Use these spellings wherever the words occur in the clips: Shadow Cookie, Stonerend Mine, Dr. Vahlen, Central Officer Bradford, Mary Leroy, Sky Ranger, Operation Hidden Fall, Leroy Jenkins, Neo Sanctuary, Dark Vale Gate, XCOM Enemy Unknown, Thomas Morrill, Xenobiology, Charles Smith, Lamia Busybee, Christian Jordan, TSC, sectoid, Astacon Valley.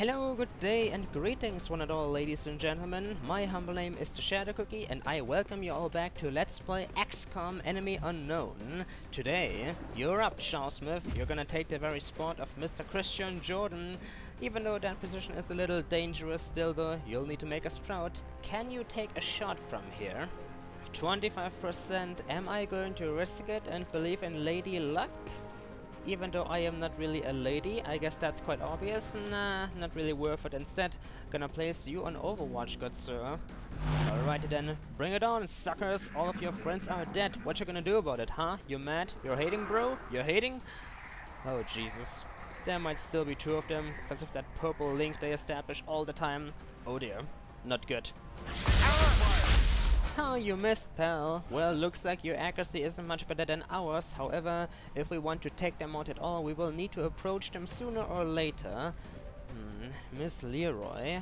Hello, good day and greetings one and all, ladies and gentlemen. My humble name is the Shadow Cookie and I welcome you all back to Let's Play XCOM Enemy Unknown. Today, you're up, Shawsmith. You're gonna take the very spot of Mr. Christian Jordan. Even though that position is a little dangerous still though, you'll need to make us proud. Can you take a shot from here? 25%. Am I going to risk it and believe in lady luck? Even though I am not really a lady, I guess that's quite obvious. Nah, not really worth it. Instead, gonna place you on Overwatch, good sir. Alrighty then, bring it on, suckers! All of your friends are dead. What you gonna do about it, huh? You mad? You're hating, bro? You're hating? Oh, Jesus. There might still be two of them, because of that purple link they establish all the time. Oh dear. Not good. Oh, you missed, pal. Well, looks like your accuracy isn't much better than ours. However, if we want to take them out at all, we will need to approach them sooner or later. Miss Leroy.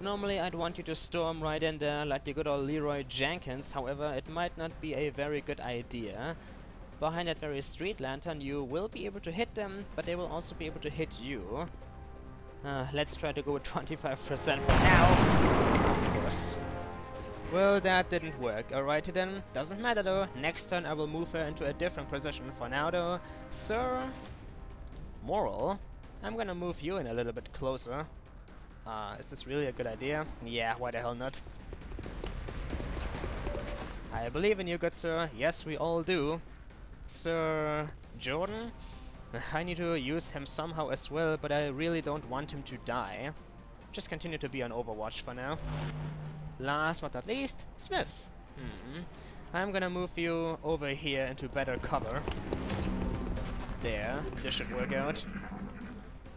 Normally, I'd want you to storm right in there like the good old Leroy Jenkins. However, it might not be a very good idea. Behind that very street lantern, you will be able to hit them, but they will also be able to hit you. Let's try to go with 25% for now. Of course. Well, that didn't work. Alrighty then. Doesn't matter though. Next turn I will move her into a different position. For now though, Sir Moral, I'm gonna move you in a little bit closer. Is this really a good idea? Yeah, why the hell not? I believe in you, good sir. Yes, we all do. Sir Jordan? I need to use him somehow as well, but I really don't want him to die. Just continue to be on Overwatch for now. Last but not least, Smith. I'm gonna move you over here into better cover. There, this should work out.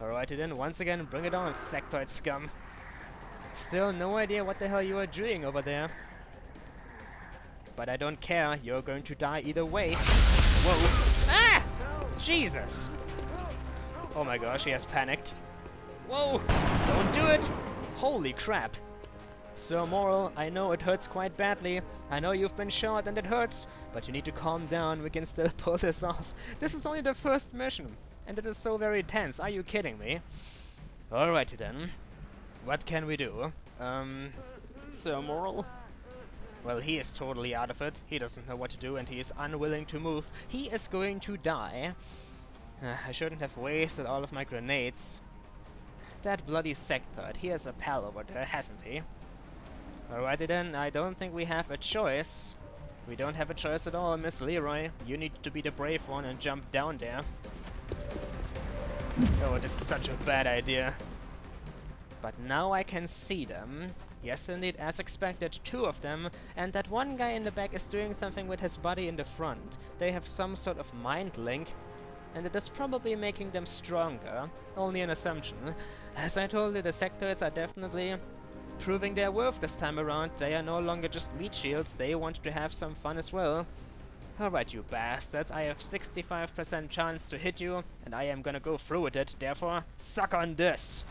Alrighty then, once again, bring it on, sectoid scum. Still no idea what the hell you are doing over there. But I don't care, you're going to die either way. Whoa. Ah! No. Jesus! No. Oh my gosh, he has panicked. Whoa! Don't do it! Holy crap! Sir Moral, I know it hurts quite badly. I know you've been shot and it hurts, but you need to calm down. We can still pull this off. This is only the first mission, and it is so very tense. Are you kidding me? Alrighty then. What can we do? Sir Moral? Well, he is totally out of it. He doesn't know what to do, and he is unwilling to move. He is going to die. I shouldn't have wasted all of my grenades. That bloody sectoid. He has a pal over there, hasn't he? Alrighty then, I don't think we have a choice. We don't have a choice at all, Miss Leroy. You need to be the brave one and jump down there. Oh, this is such a bad idea. But now I can see them. Yes, indeed, as expected, two of them. And that one guy in the back is doing something with his buddy in the front. They have some sort of mind link. And it is probably making them stronger. Only an assumption. As I told you, the sectoids are definitely proving their worth this time around. They are no longer just meat shields, they want to have some fun as well. Alright, you bastards, I have 65% chance to hit you, and I am gonna go through with it, therefore, suck on this!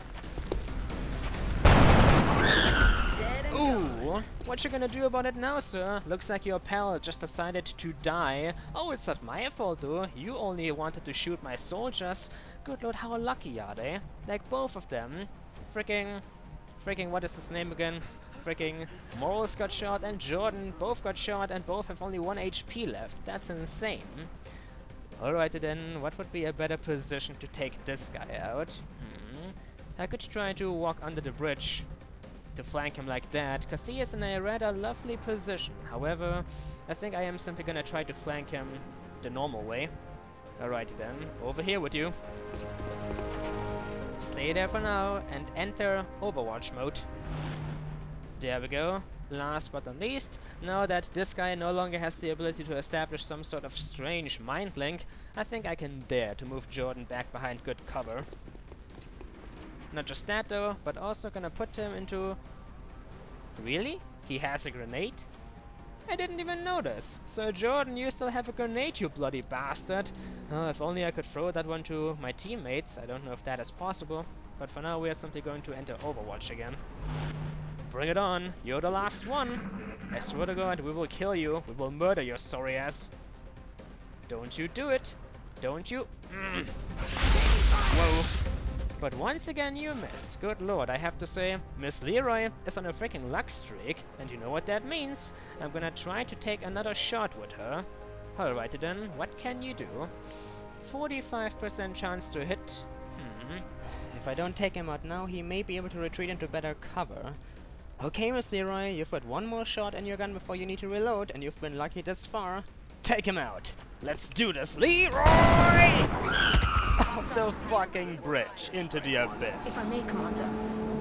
Ooh, what you gonna do about it now, sir? Looks like your pal just decided to die. Oh, it's not my fault though, you only wanted to shoot my soldiers. Good lord, how lucky are they? Like both of them. Freaking, what is his name again? Freaking, Morals got shot and Jordan both got shot and both have only 1 HP left. That's insane. Alrighty then, what would be a better position to take this guy out? I could try to walk under the bridge to flank him like that, because he is in a rather lovely position. However, I think I am simply gonna try to flank him the normal way. Alrighty then, over here with you. Stay there for now and enter Overwatch mode. There we go. Last but not least, now that this guy no longer has the ability to establish some sort of strange mind link, I think I can dare to move Jordan back behind good cover. Not just that though, but also gonna put him into... Really? He has a grenade? I didn't even notice. So Jordan, you still have a grenade, you bloody bastard. If only I could throw that one to my teammates. I don't know if that is possible. But for now, we are simply going to enter Overwatch again. Bring it on. You're the last one. I swear to God, we will kill you. We will murder your sorry ass. Don't you do it. Don't you... Whoa. But once again you missed. Good lord, I have to say, Miss Leroy is on a freaking luck streak, and you know what that means. I'm gonna try to take another shot with her. Alrighty then, what can you do? 45% chance to hit. If I don't take him out now, he may be able to retreat into better cover. Okay, Miss Leroy, you've got one more shot in your gun before you need to reload, and you've been lucky this far. Take him out! Let's do this, Leroy! Off the fucking bridge, into the abyss. If I may, Commander,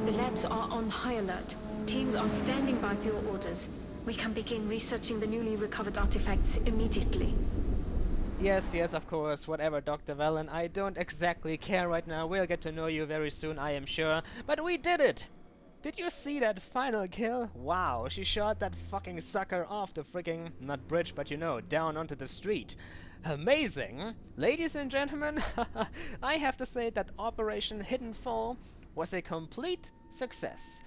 the labs are on high alert. Teams are standing by for your orders. We can begin researching the newly recovered artifacts immediately. Yes, yes, of course. Whatever, Dr. Vahlen, I don't exactly care right now. We'll get to know you very soon, I am sure. But we did it! Did you see that final kill? Wow, she shot that fucking sucker off the freaking, not bridge, but you know, down onto the street. Amazing! Ladies and gentlemen, I have to say that Operation Hidden Fall was a complete success.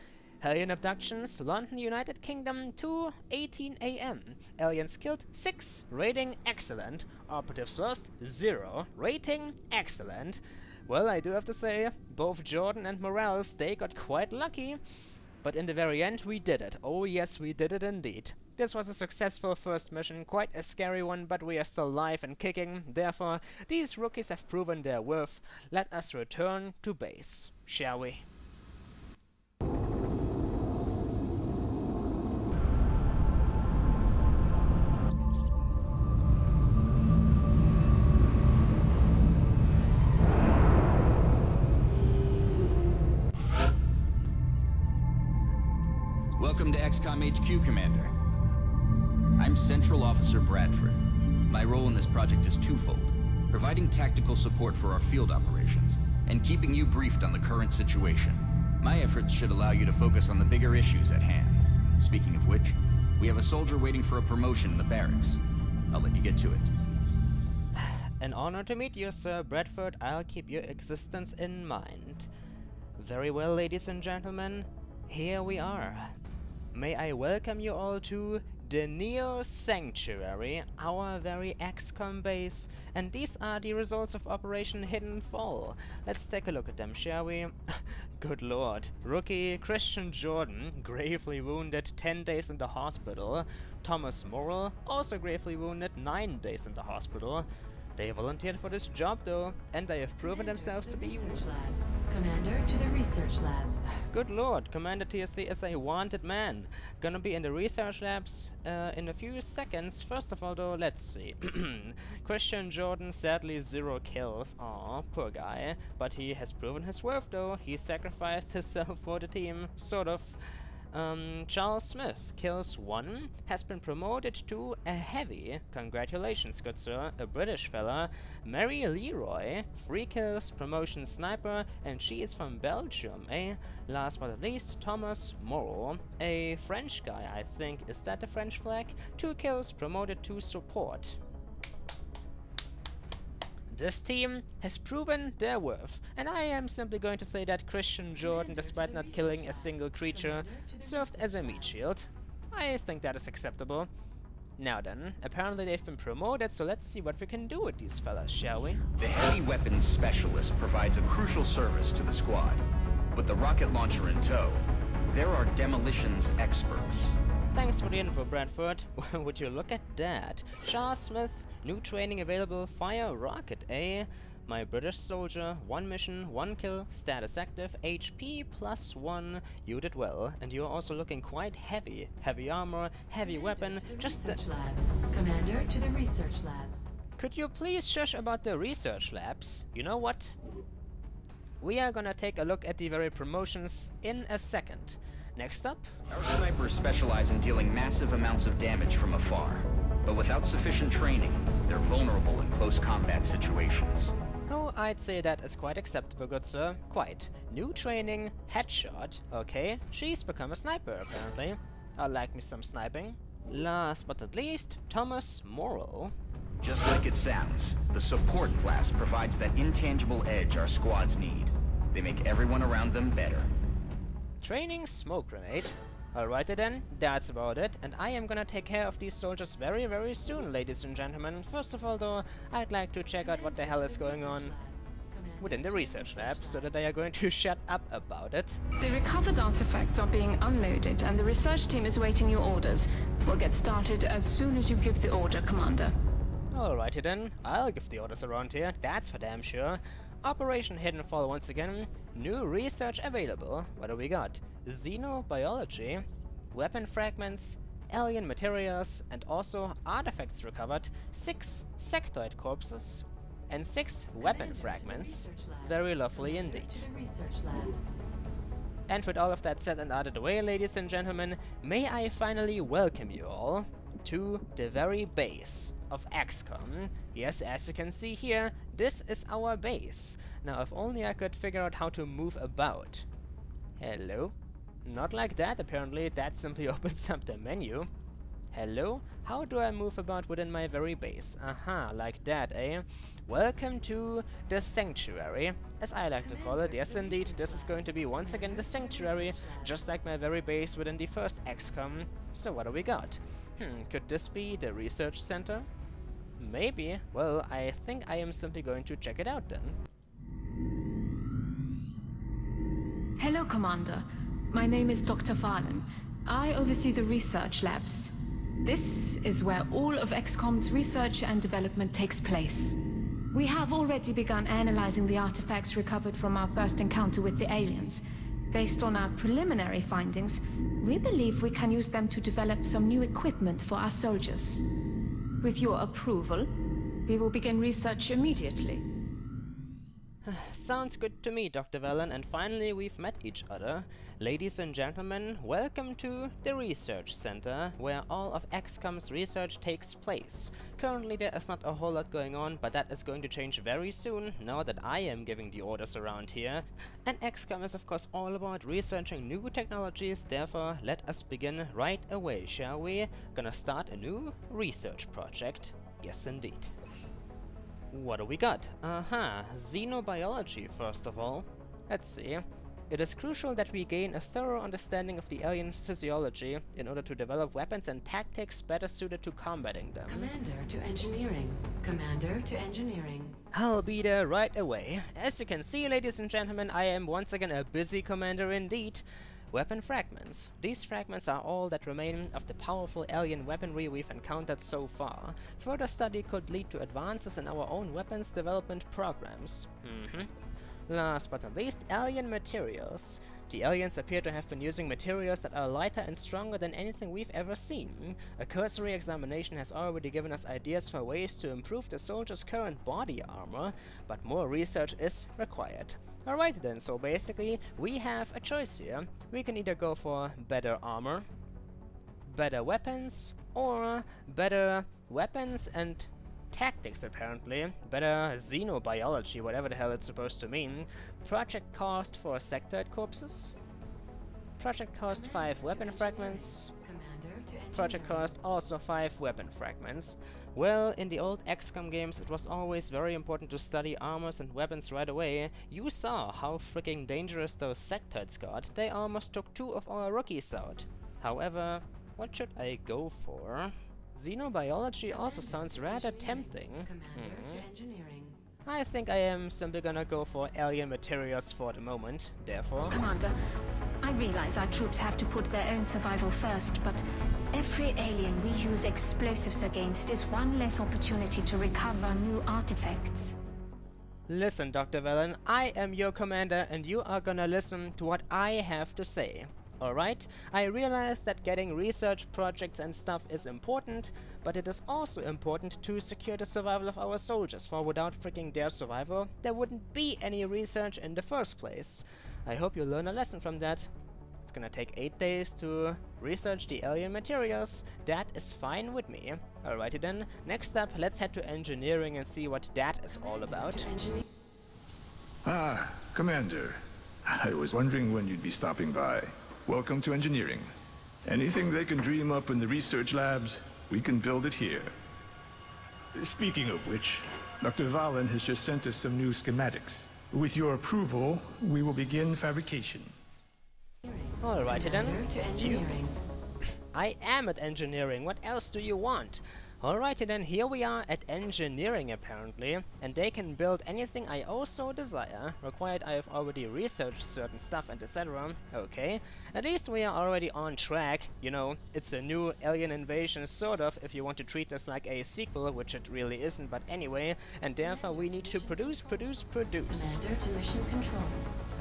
Alien abductions, London, United Kingdom, 2:18 AM. Aliens killed 6, rating excellent. Operatives lost 0, rating excellent. Well, I do have to say, both Jordan and Morales, they got quite lucky. But in the very end, we did it. Oh yes, we did it indeed. This was a successful first mission, quite a scary one, but we are still live and kicking. Therefore, these rookies have proven their worth. Let us return to base, shall we? Welcome to XCOM HQ, Commander. I'm Central Officer Bradford. My role in this project is twofold, providing tactical support for our field operations, and keeping you briefed on the current situation. My efforts should allow you to focus on the bigger issues at hand. Speaking of which, we have a soldier waiting for a promotion in the barracks. I'll let you get to it. An honor to meet you, Sir Bradford. I'll keep your existence in mind. Very well, ladies and gentlemen, here we are. May I welcome you all to the Neo Sanctuary, our very XCOM base, and these are the results of Operation Hidden Fall. Let's take a look at them, shall we? Good lord. Rookie Christian Jordan, gravely wounded, 10 days in the hospital. Thomas Morrill, also gravely wounded, 9 days in the hospital. They volunteered for this job though, and they have proven themselves to be research labs. Commander to the research labs. Good lord, Commander TSC is a wanted man. Gonna be in the research labs in a few seconds. First of all though, let's see. Christian Jordan, sadly 0 kills. Aw, poor guy. But he has proven his worth though. He sacrificed himself for the team, sort of. Charles Smith, kills 1, has been promoted to a heavy. Congratulations, good sir, a British fella. Mary Leroy, 3 kills, promotion sniper, and she is from Belgium, eh? Last but not least, Thomas Morrill, a French guy, I think. Is that the French flag? 2 kills, promoted to support. This team has proven their worth, and I am simply going to say that Christian Jordan, despite not killing a single creature, served as a meat shield. I think that is acceptable. Now then, apparently they've been promoted, so let's see what we can do with these fellas, shall we? The Heavy Weapons Specialist provides a crucial service to the squad. With the rocket launcher in tow, there are demolitions experts. Thanks for the info, Bradford. Would you look at that? Charles Smith, new training available, fire rocket, eh? My British soldier, 1 mission, 1 kill, status active, HP +1. You did well, and you're also looking quite heavy. Heavy armor, heavy weapon, just the... Commander to the research labs. Could you please shush about the research labs? You know what? We are gonna take a look at the very promotions in a second. Next up... Our snipers specialize in dealing massive amounts of damage from afar. But without sufficient training, they're vulnerable in close combat situations. Oh, I'd say that is quite acceptable, good sir. Quite. New training, headshot. Okay, she's become a sniper, apparently. I like me some sniping. Last but not least, Thomas Morrill. Just like it sounds, the support class provides that intangible edge our squads need. They make everyone around them better. Training smoke grenade. Alrighty then, that's about it, and I am gonna take care of these soldiers very, very soon, ladies and gentlemen. First of all though, I'd like to check out what the hell is going on. within the research lab, so that they are going to shut up about it. The recovered artifacts are being unloaded, and the research team is waiting your orders. We'll get started as soon as you give the order, Commander. Alrighty then, I'll give the orders around here, that's for damn sure. Operation Hidden Fall once again, new research available. What do we got? Xenobiology, weapon fragments, alien materials, and also artifacts recovered, 6 sectoid corpses, and 6 weapon fragments. Very lovely indeed. And with all of that said and out of the way, ladies and gentlemen, may I finally welcome you all to the very base of XCOM. Yes, as you can see here, this is our base. Now, if only I could figure out how to move about. Hello? Not like that, apparently. That simply opens up the menu. Hello? How do I move about within my very base? Aha, like that, eh? Welcome to the Sanctuary, as I like to call it. Yes, indeed, this is going to be once again the Sanctuary, just like my very base within the first XCOM. So what do we got? Could this be the research center? Maybe. Well, I think I am simply going to check it out then. Hello, Commander. My name is Dr. Vahlen. I oversee the research labs. This is where all of XCOM's research and development takes place. We have already begun analyzing the artifacts recovered from our first encounter with the aliens. Based on our preliminary findings, we believe we can use them to develop some new equipment for our soldiers. With your approval, we will begin research immediately. Sounds good to me, Dr. Vahlen, and finally we've met each other. Ladies and gentlemen, welcome to the Research Center, where all of XCOM's research takes place. Currently there is not a whole lot going on, but that is going to change very soon, now that I am giving the orders around here. And XCOM is of course all about researching new technologies, therefore let us begin right away, shall we? Gonna start a new research project. Yes indeed. What do we got? Aha, xenobiology first of all. Let's see. It is crucial that we gain a thorough understanding of the alien physiology in order to develop weapons and tactics better suited to combating them. Commander to engineering. Commander to engineering. I'll be there right away. As you can see, ladies and gentlemen, I am once again a busy commander indeed. Weapon fragments. These fragments are all that remain of the powerful alien weaponry we've encountered so far. Further study could lead to advances in our own weapons development programs. Last but not least, alien materials. The aliens appear to have been using materials that are lighter and stronger than anything we've ever seen. A cursory examination has already given us ideas for ways to improve the soldier's current body armor, but more research is required. Alright then, so basically, we have a choice here. We can either go for better armor, better weapons, or better weapons and tactics apparently, better xenobiology, whatever the hell it's supposed to mean. Project cost for sectoid corpses, project cost 5 weapon fragments, project cost also 5 weapon fragments. Well, in the old XCOM games it was always very important to study armors and weapons right away. You saw how freaking dangerous those sectoids got, they almost took 2 of our rookies out. However, what should I go for? Xenobiology also sounds rather tempting. I think I am simply gonna go for alien materials for the moment, therefore... Commander, I realize our troops have to put their own survival first, but every alien we use explosives against is one less opportunity to recover new artifacts. Listen, Dr. Vahlen, I am your commander and you are gonna listen to what I have to say. Alright, I realize that getting research projects and stuff is important, but it is also important to secure the survival of our soldiers, for without freaking their survival, there wouldn't be any research in the first place. I hope you learn a lesson from that. It's gonna take 8 days to research the alien materials, that is fine with me. Alrighty then, next up, let's head to engineering and see what that is all about. Ah, Commander, I was wondering when you'd be stopping by. Welcome to engineering. Anything they can dream up in the research labs, we can build it here. Speaking of which, Dr. Vahlen has just sent us some new schematics. With your approval, we will begin fabrication. Alrighty then. I am at engineering, what else do you want? Alrighty then, here we are at engineering apparently, and they can build anything I also desire. Required I have already researched certain stuff and etc. Okay, at least we are already on track. You know, it's a new alien invasion sort of, if you want to treat this like a sequel, which it really isn't, but anyway, and therefore we need to produce. Commander to mission control.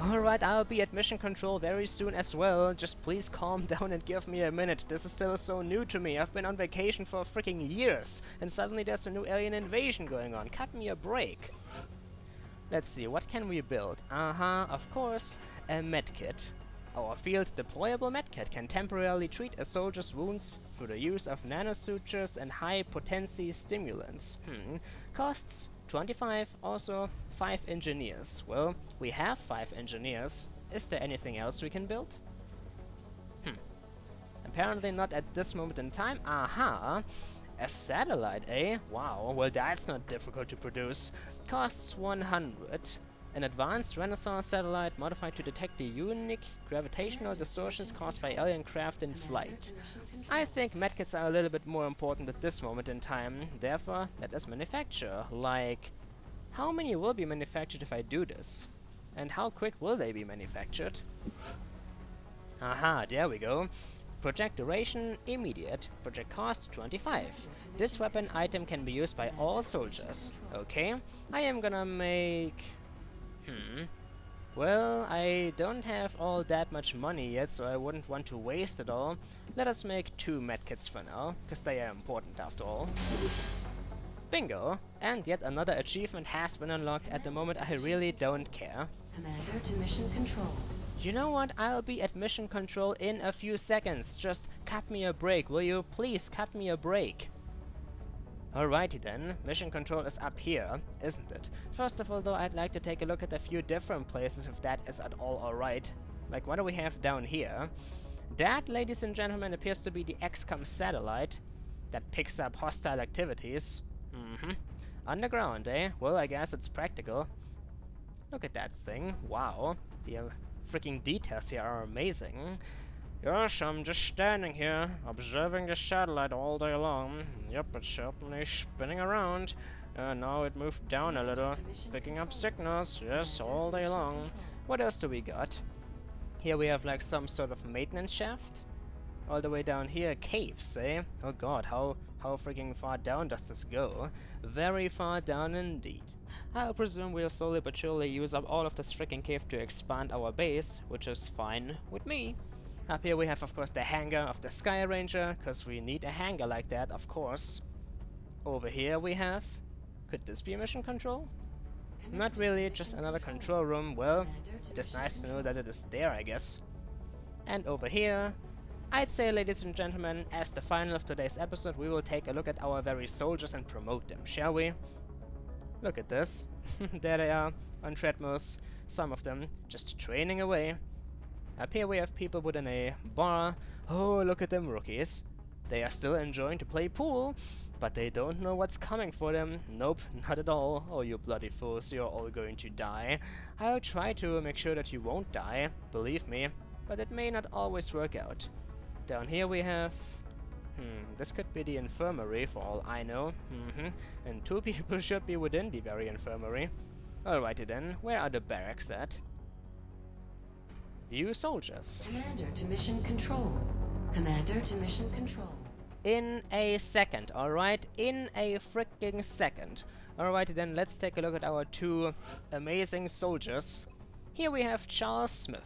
Alright, I'll be at mission control very soon as well. Just please calm down and give me a minute. This is still so new to me. I've been on vacation for freaking years, and suddenly there's a new alien invasion going on. Cut me a break. Let's see, what can we build? Of course, a medkit. Our field deployable medkit can temporarily treat a soldier's wounds through the use of nanosutures and high-potency stimulants. Costs 25, also 5 engineers. Well, we have 5 engineers. Is there anything else we can build? Apparently not at this moment in time. A satellite, eh? Wow, well that's not difficult to produce. Costs 100. An advanced Renaissance satellite modified to detect the unique gravitational distortions caused by alien craft in flight. I think medkits are a little bit more important at this moment in time. Therefore, let us manufacture. Like, how many will be manufactured if I do this? And how quick will they be manufactured? There we go. Project duration, immediate. Project cost, 25. This weapon item can be used by all soldiers. Okay, I am gonna make... Well, I don't have all that much money yet, so I wouldn't want to waste it all. Let us make 2 medkits for now, because they are important after all. Bingo! And yet another achievement has been unlocked. At the moment I really don't care. Commander to mission control. You know what? I'll be at mission control in a few seconds. Just cut me a break, will you? Please cut me a break. Alrighty then, mission control is up here, isn't it? First of all though, I'd like to take a look at a few different places if that is at all alright. Like, what do we have down here? That, ladies and gentlemen, appears to be the XCOM satellite that picks up hostile activities. Underground, eh? Well, I guess it's practical. Look at that thing. Wow. The freaking details here are amazing. Gosh, I'm just standing here, observing the satellite all day long. Yep, it's certainly spinning around. Now it moved down a little, picking up signals, yes, all day long. What else do we got? Here we have like some sort of maintenance shaft. All the way down here, caves, eh? Oh god, how freaking far down does this go? Very far down indeed. I'll presume we'll slowly but surely use up all of this freaking cave to expand our base, which is fine with me. Up here we have, of course, the hangar of the Sky Ranger, because we need a hangar like that, of course. Over here we have... Could this be mission control? Not really, just another control room. Well, it is nice to know that it is there, I guess. And over here... I'd say, ladies and gentlemen, as the final of today's episode, we will take a look at our very soldiers and promote them, shall we? Look at this. There they are, on treadmills. Some of them just training away. Up here we have people within a bar. Oh, look at them rookies. They are still enjoying to play pool, but they don't know what's coming for them. Nope, not at all. Oh, you bloody fools, you're all going to die. I'll try to make sure that you won't die, believe me, but it may not always work out. Down here we have... this could be the infirmary for all I know. And 2 people should be within the very infirmary. Alrighty then, where are the barracks at? You soldiers. Commander to mission control. Commander to mission control. In a second, alright? In a freaking second. Alrighty then, let's take a look at our 2 amazing soldiers. Here we have Charles Smith.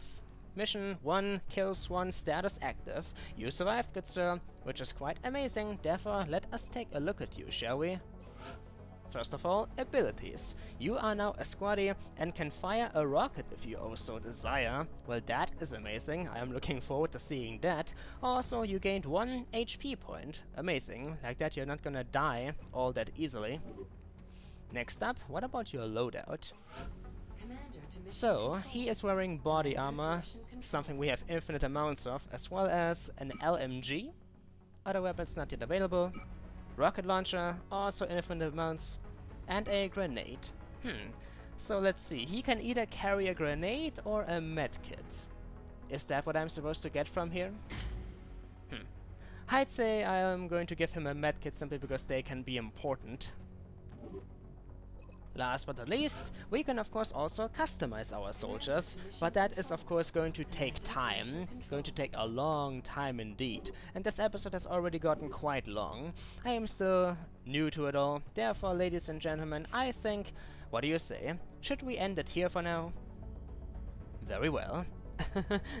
Mission 1, kills 1, status active. You survived, good sir, which is quite amazing. Therefore, let us take a look at you, shall we? First of all, abilities. You are now a squaddy and can fire a rocket if you also desire. Well, that is amazing. I am looking forward to seeing that. Also, you gained 1 HP point. Amazing. Like that, you're not gonna die all that easily. Next up, what about your loadout? So, he is wearing body armor, something we have infinite amounts of, as well as an LMG. Other weapons not yet available. Rocket launcher, also infinite amounts, and a grenade. So let's see, he can either carry a grenade or a medkit. Is that what I'm supposed to get from here? I'd say I'm going to give him a medkit simply because they can be important. Last but not least, we can of course also customize our soldiers, but that is of course going to take time, going to take a long time indeed. And this episode has already gotten quite long. I am still new to it all, therefore ladies and gentlemen, I think, what do you say, should we end it here for now? Very well.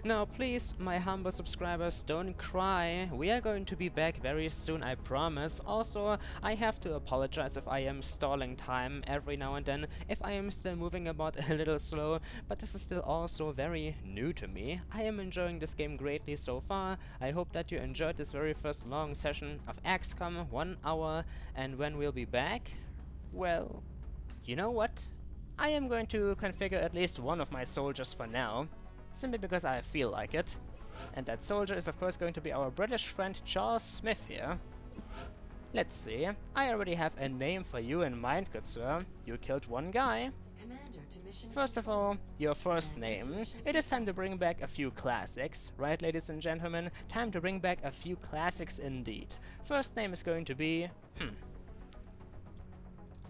Now please, my humble subscribers, don't cry. We are going to be back very soon, I promise. Also, I have to apologize if I am stalling time every now and then, if I am still moving about a little slow, but this is still also very new to me. I am enjoying this game greatly so far. I hope that you enjoyed this very first long session of XCOM, 1 hour, and when we'll be back? Well, you know what? I am going to configure at least one of my soldiers for now, simply because I feel like it. And that soldier is of course going to be our British friend Charles Smith here. Let's see, I already have a name for you in mind, good sir. You killed one guy. First of all, your first name. It is time to bring back a few classics, right ladies and gentlemen? Time to bring back a few classics indeed. First name is going to be...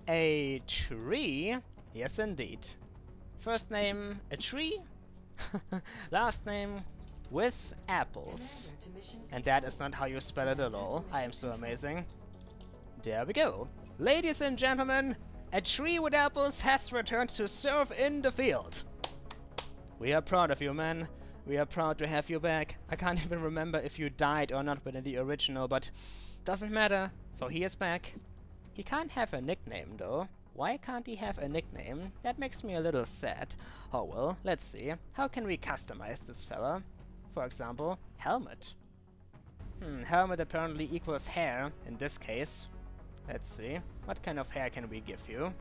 a tree? Yes indeed. First name, a tree? Last name with apples, and that is not how you spell it at all. I am so amazing. There we go, ladies and gentlemen, a tree with apples has returned to serve in the field. We are proud of you, man. We are proud to have you back. I can't even remember if you died or not within the original, but doesn't matter, for he is back. He can't have a nickname though. Why can't he have a nickname? That makes me a little sad. Oh well, let's see. How can we customize this fella? For example, helmet. Helmet apparently equals hair in this case. Let's see. What kind of hair can we give you?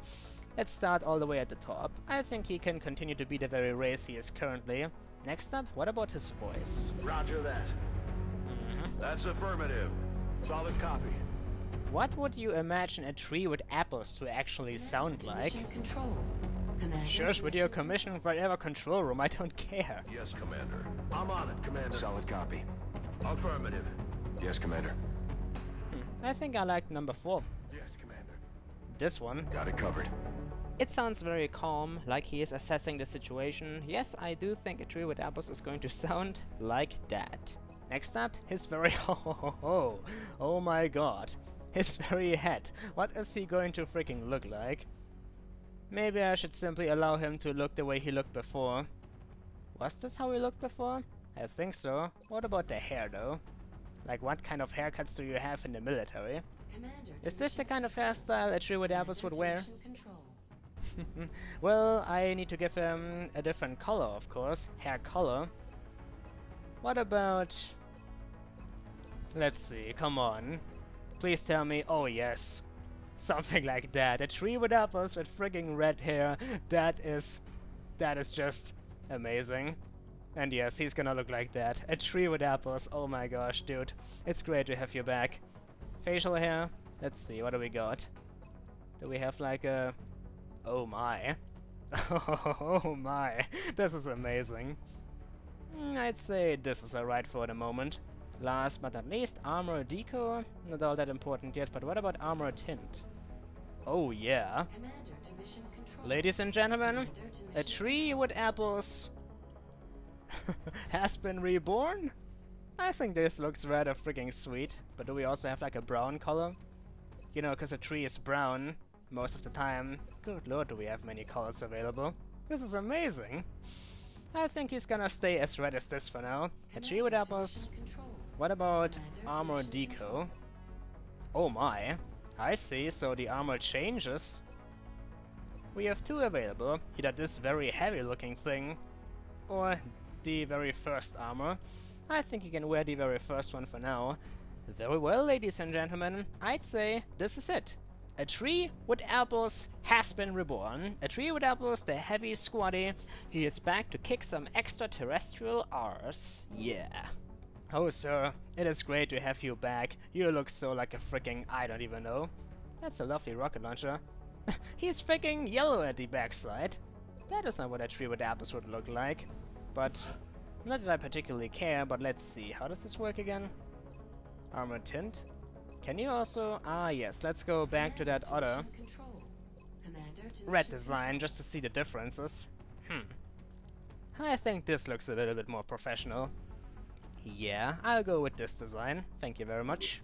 Let's start all the way at the top. I think he can continue to be the very race he is currently. Next up, what about his voice? Roger that. That's affirmative. Solid copy. What would you imagine a tree with apples to actually sound like? Shush with your commission whatever control room, I don't care. Yes, Commander. I'm on it, Commander. Solid copy. Affirmative. Yes, Commander. I think I like number 4. Yes, Commander. This one. Got it covered. It sounds very calm, like he is assessing the situation. Yes, I do think a tree with apples is going to sound like that. Next up, his very oh my god. His very head. What is he going to freaking look like? Maybe I should simply allow him to look the way he looked before. Was this how he looked before? I think so. What about the hair though? Like, what kind of haircuts do you have in the military? Commander, is this the kind of hairstyle a tree with apples would wear? Well, I need to give him a different color, of course. Hair color. What about... Let's see, come on. Please tell me, oh yes, something like that. A tree with apples with frigging red hair, that is just amazing. And yes, he's gonna look like that. A tree with apples, oh my gosh, dude. It's great to have you back. Facial hair, let's see, what do we got? Do we have like a... oh my. Oh my, this is amazing. I'd say this is alright for the moment. Last but not least, armor deco. Not all that important yet, but what about armor tint? Oh yeah. Commander to mission control. Ladies and gentlemen, a tree with apples has been reborn? I think this looks rather freaking sweet. But do we also have like a brown color? You know, because a tree is brown most of the time. Good lord, do we have many colors available. This is amazing. I think he's gonna stay as red as this for now. A tree with apples. What about armor deco? Oh my, I see, so the armor changes. We have two available, either this very heavy looking thing or the very first armor. I think you can wear the very first one for now. Very well, ladies and gentlemen, I'd say this is it. A tree with apples has been reborn. A tree with apples, the heavy squatty. He is back to kick some extraterrestrial arse. Yeah. Oh sir, it is great to have you back. You look so like a freaking I don't even know. That's a lovely rocket launcher. He's freaking yellow at the backside. That is not what a tree with apples would look like. But not that I particularly care, but let's see, how does this work again? Armor tint. Can you also... Ah, yes. Let's go back to that other red design just to see the differences. Hmm. I think this looks a little bit more professional. Yeah, I'll go with this design. Thank you very much.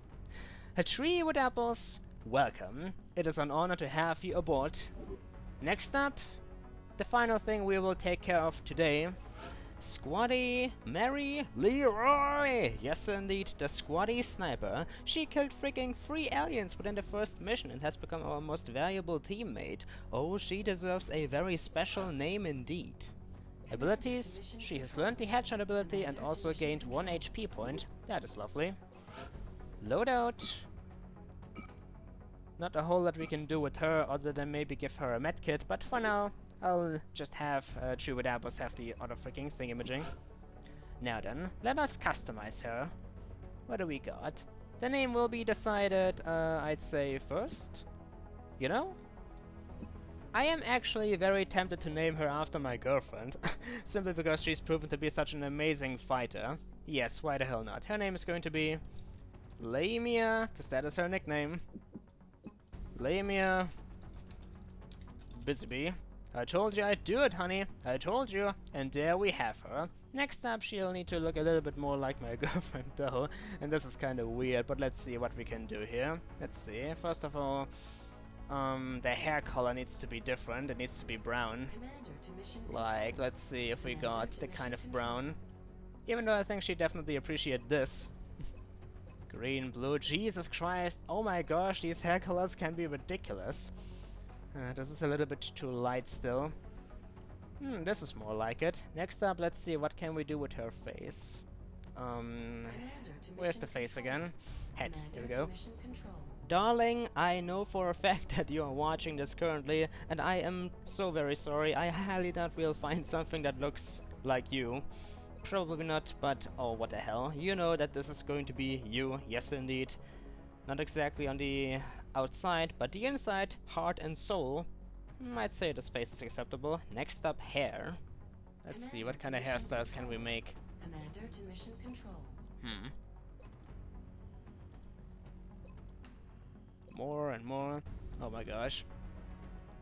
A tree with apples. Welcome. It is an honor to have you aboard. Next up, the final thing we will take care of today. Squatty, Mary, Leroy! Yes indeed, the Squatty Sniper. She killed freaking 3 aliens within the first mission and has become our most valuable teammate. Oh, she deserves a very special name indeed. Abilities, she has learned the headshot ability and also gained 1 HP point. That is lovely. Loadout. Not a whole lot we can do with her other than maybe give her a medkit, but for now, I'll just have True with Apples have the other freaking thingamajig. Now then, let us customize her. What do we got? The name will be decided, I'd say, first. You know? I am actually very tempted to name her after my girlfriend, simply because she's proven to be such an amazing fighter. Yes, why the hell not? Her name is going to be Lamia, because that is her nickname. Lamia Busybee. I told you I'd do it, honey. I told you. And there we have her. Next up, she'll need to look a little bit more like my girlfriend, though. And this is kind of weird, but let's see what we can do here. Let's see. First of all, the hair color needs to be different. It needs to be brown. Like, let's see if we got the kind of brown. Even though I think she definitely appreciates this. Green, blue. Jesus Christ. Oh my gosh, these hair colors can be ridiculous. This is a little bit too light still. This is more like it. Next up, let's see what can we do with her face. Where's the face again? Head. Here we go. Darling, I know for a fact that you are watching this currently, and I am so very sorry. I highly doubt we'll find something that looks like you. Probably not, but oh, what the hell. You know that this is going to be you. Yes, indeed. Not exactly on the outside, but the inside, heart and soul. I'd say this face is acceptable. Next up, hair. Let's see, what kind of hairstyles can we make? Commander to mission control. More and more. Oh my gosh.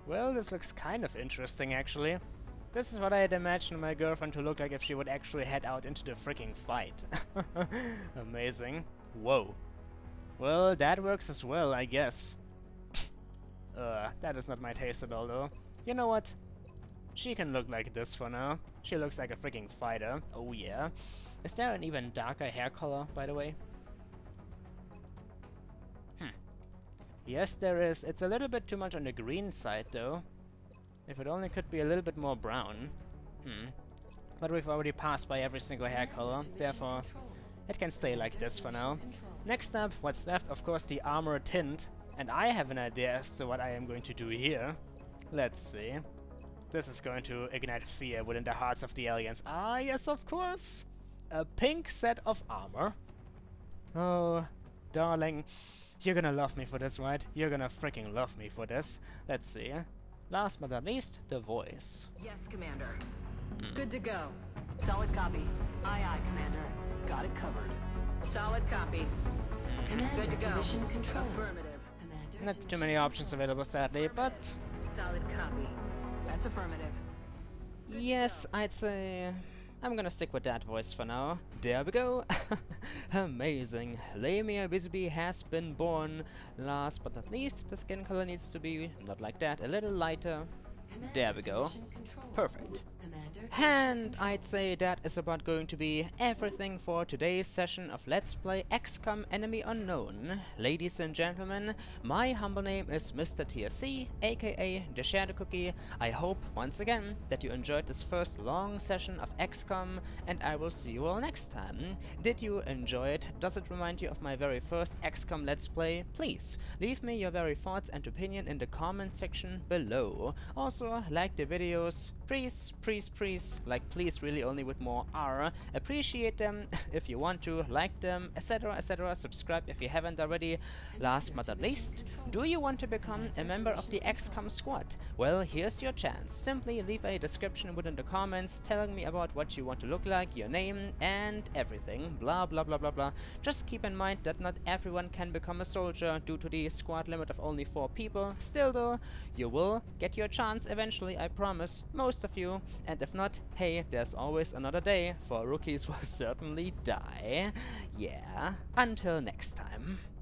Well, this looks kind of interesting, actually. This is what I had imagined my girlfriend to look like if she would actually head out into the freaking fight. Amazing. Whoa. Well, that works as well, I guess. That is not my taste at all, though. You know what? She can look like this for now. She looks like a freaking fighter. Oh, yeah. Is there an even darker hair color, by the way? Yes, there is. It's a little bit too much on the green side, though. If it only could be a little bit more brown. But we've already passed by every single hair color, therefore... It can stay like this for now. Next up, what's left, of course, the armor tint. And I have an idea as to what I am going to do here. Let's see. This is going to ignite fear within the hearts of the aliens. Ah, yes, of course! A pink set of armor. Oh, darling. You're gonna love me for this, right? You're gonna freaking love me for this. Let's see. Last but not least, the voice. Yes, Commander. Good to go. Solid copy. Aye, aye, Commander. Got it covered. Solid copy. Good to go. Control. Affirmative. Commander, not too many options available, sadly, but... Solid copy. That's affirmative. Yes, I'd say... I'm gonna stick with that voice for now. There we go. Amazing. Lamia Bisbee has been born. Last but not least, the skin color needs to be, not like that, a little lighter. Commander, there we go. Perfect. And I'd say that is about going to be everything for today's session of Let's Play XCOM Enemy Unknown. Ladies and gentlemen, my humble name is Mr. TSC, aka the Shadow Cookie. I hope, once again, that you enjoyed this first long session of XCOM, and I will see you all next time. Did you enjoy it? Does it remind you of my very first XCOM Let's Play? Please, leave me your very thoughts and opinion in the comment section below. Also, also like the videos, please, like please really only with more R, appreciate them if you want to, like them, etc, etc, subscribe if you haven't already. Last but not least, do you want to become a member of the XCOM squad? Well, here's your chance. Simply leave a description within the comments telling me about what you want to look like, your name and everything, blah blah blah blah blah. Just keep in mind that not everyone can become a soldier due to the squad limit of only 4 people. Still though, you will get your chance eventually, I promise, most of you, and if not, hey, there's always another day, for rookies will certainly die. Yeah, until next time.